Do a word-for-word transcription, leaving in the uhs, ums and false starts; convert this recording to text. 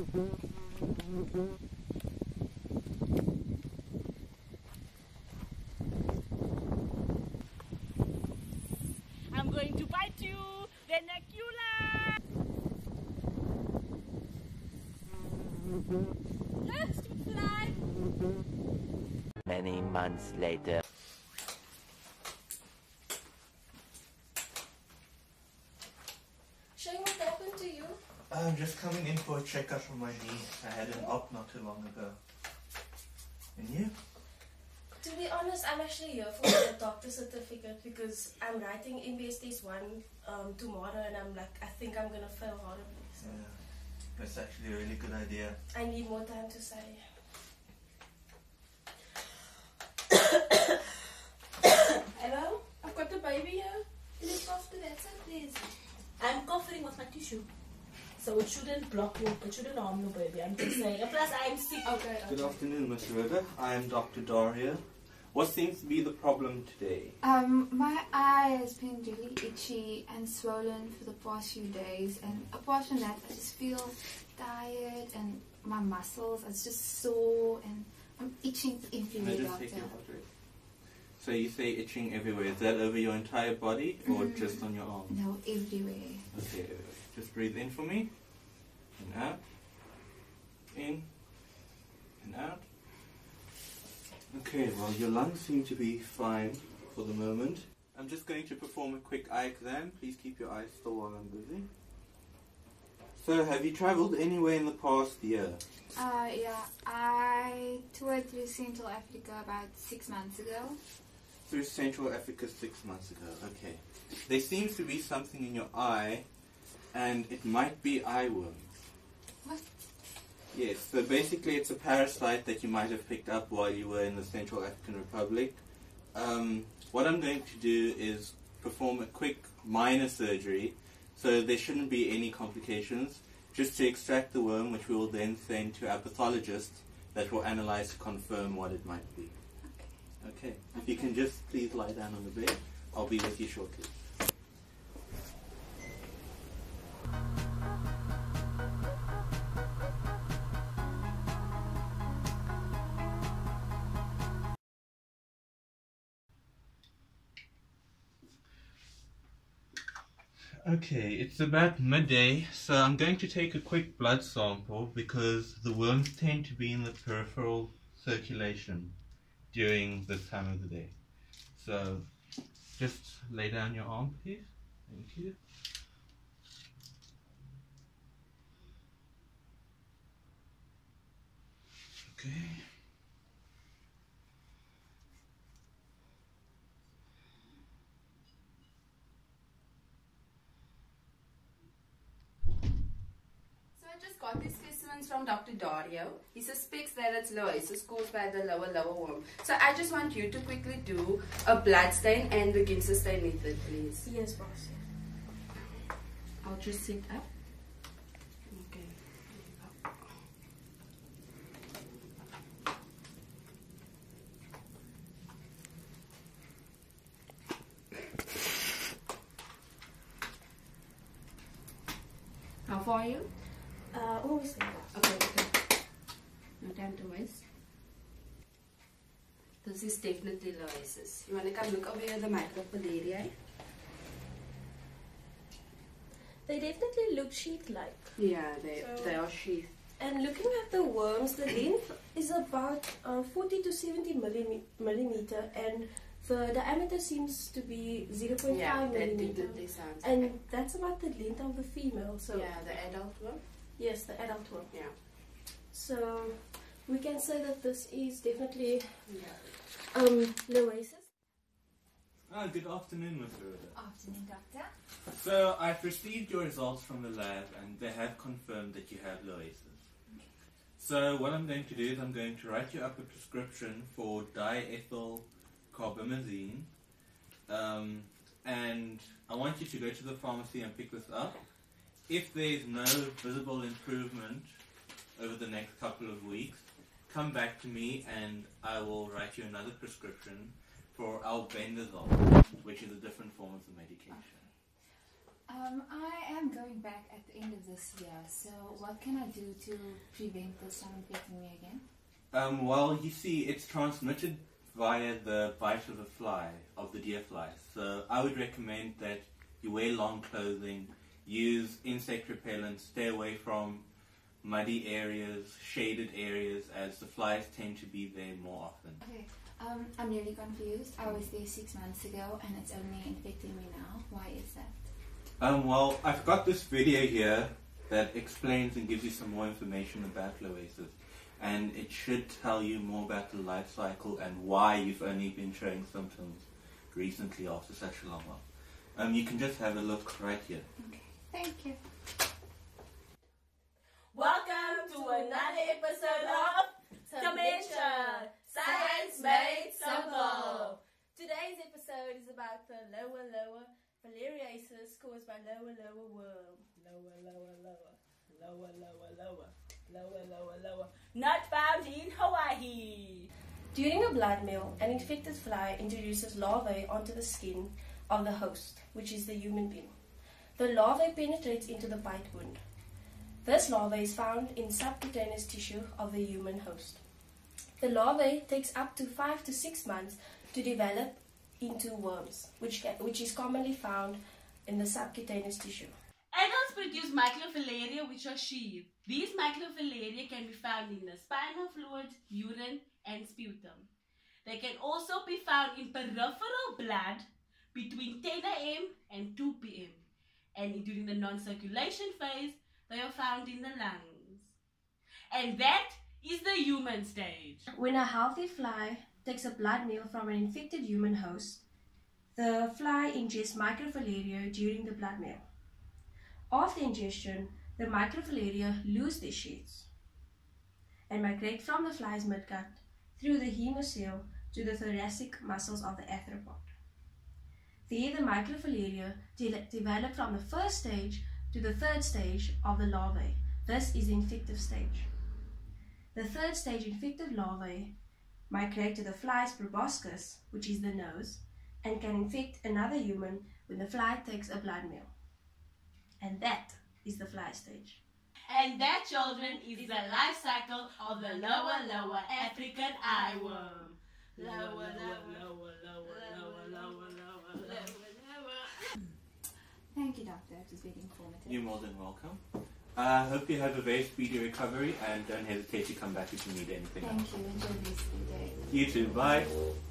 I'm going to bite you, Venacula! Yes, stupid fly! Many months later. Shane, what happened to you? I'm just coming in for a checkup for my knee. I had an op not too long ago. And you? To be honest, I'm actually here for the doctor's certificate because I'm writing M B S Test one um, tomorrow and I'm like, I think I'm going to fail horribly. So. Yeah, that's actually a really good idea. I need more time to study. Hello? I've got the baby here. Please cough to that side, please. I'm coughing with my tissue. So it shouldn't block you, it shouldn't harm you, baby. I'm just saying. Plus, I'm sick. Okay, okay. Good afternoon, Mister Ritter. I'm Doctor Dario. What seems to be the problem today? Um, my eye has been really itchy and swollen for the past few days. And apart from that, I just feel tired and my muscles are just sore and I'm itching everywhere. I just take your water. So you say itching everywhere. Is that over your entire body or mm. just on your arm? No, everywhere. Okay, just breathe in for me. And out. In. And out. Okay, well your lungs seem to be fine for the moment. I'm just going to perform a quick eye exam. Please keep your eyes still while I'm busy. So, have you travelled anywhere in the past year? Uh, yeah, I toured through Central Africa about six months ago. Through Central Africa six months ago, okay. There seems to be something in your eye, and it might be eye worm. What? Yes, so basically it's a parasite that you might have picked up while you were in the Central African Republic. Um, what I'm going to do is perform a quick minor surgery, so there shouldn't be any complications, just to extract the worm, which we will then send to our pathologist that will analyze to confirm what it might be. Okay. Okay. If you can just please lie down on the bed, I'll be with you shortly. Okay, it's about midday, so I'm going to take a quick blood sample because the worms tend to be in the peripheral circulation during this time of the day. So, just lay down your arm, please. Thank you. Okay. Got these specimens from Doctor Dario. He suspects that it's Loiasis caused by the Loa loa worm. So I just want you to quickly do a blood stain and the Giemsa stain method, please. Yes, boss. I'll just sit up. Okay. How far are you? Uh, always like that. Okay, okay. No time to waste. This is definitely Loiasis. You want to come look over here at the micropodariae? They definitely look sheath-like. Yeah, they, so, they are sheath. And looking at the worms, the length is about uh, forty to seventy millimeter and the diameter seems to be zero point five yeah, millimeter. And okay. That's about the length of the female. So yeah, the adult one. Yes, the adult one. Yeah. So we can say that this is definitely yeah. um, Loiasis. Ah, good afternoon, Mister Ritter. Afternoon, Doctor. So I've received your results from the lab, and they have confirmed that you have Loiasis. Okay. So what I'm going to do is I'm going to write you up a prescription for diethyl carbamazine, um, and I want you to go to the pharmacy and pick this up. If there is no visible improvement over the next couple of weeks, come back to me and I will write you another prescription for albendazole, which is a different form of the medication. Um, I am going back at the end of this year, so what can I do to prevent this from infecting me again? Um, well, you see, it's transmitted via the bite of the fly, of the deer fly, so I would recommend that you wear long clothing, use insect repellent, stay away from muddy areas, shaded areas, as the flies tend to be there more often. Okay, um, I'm really confused. I was there six months ago and it's only infecting me now. Why is that? Um, well, I've got this video here that explains and gives you some more information about Loiasis, and it should tell you more about the life cycle and why you've only been showing symptoms recently after such a long while. Um, you can just have a look right here. Okay, thank you. Welcome to another episode of Dementia, Science Made Simple. Today's episode is about the Loa Loa Loiasis caused by Loa Loa worm. Loa Loa Loa. Loa Loa Loa. Loa Loa Loa. Not found in Hawaii. During a blood meal, an infected fly introduces larvae onto the skin of the host, which is the human being. The larvae penetrates into the bite wound. This larvae is found in subcutaneous tissue of the human host. The larvae takes up to five to six months to develop into worms, which can, which is commonly found in the subcutaneous tissue. Adults produce microfilaria, which are sheaves. These microfilaria can be found in the spinal fluid, urine, and sputum. They can also be found in peripheral blood between ten A M and two P M And during the non-circulation phase, they are found in the lungs. And that is the human stage. When a healthy fly takes a blood meal from an infected human host, the fly ingests microfilaria during the blood meal. After ingestion, the microfilaria lose their sheaths and migrate from the fly's midgut through the hemocele to the thoracic muscles of the arthropod. There, the microfilaria de develop from the first stage to the third stage of the larvae. This is the infective stage. The third stage infected larvae migrate to the fly's proboscis, which is the nose, and can infect another human when the fly takes a blood meal. And that is the fly stage. And that, children, is the life cycle of the Loa Loa African eye worm. Loa Loa Loa Loa Loa Loa Loa. Thank you, Doctor. It was very informative. You're more than welcome. I uh, hope you have a very speedy recovery and don't hesitate to come back if you need anything. Thank else. you. Enjoy this day. You too. Bye.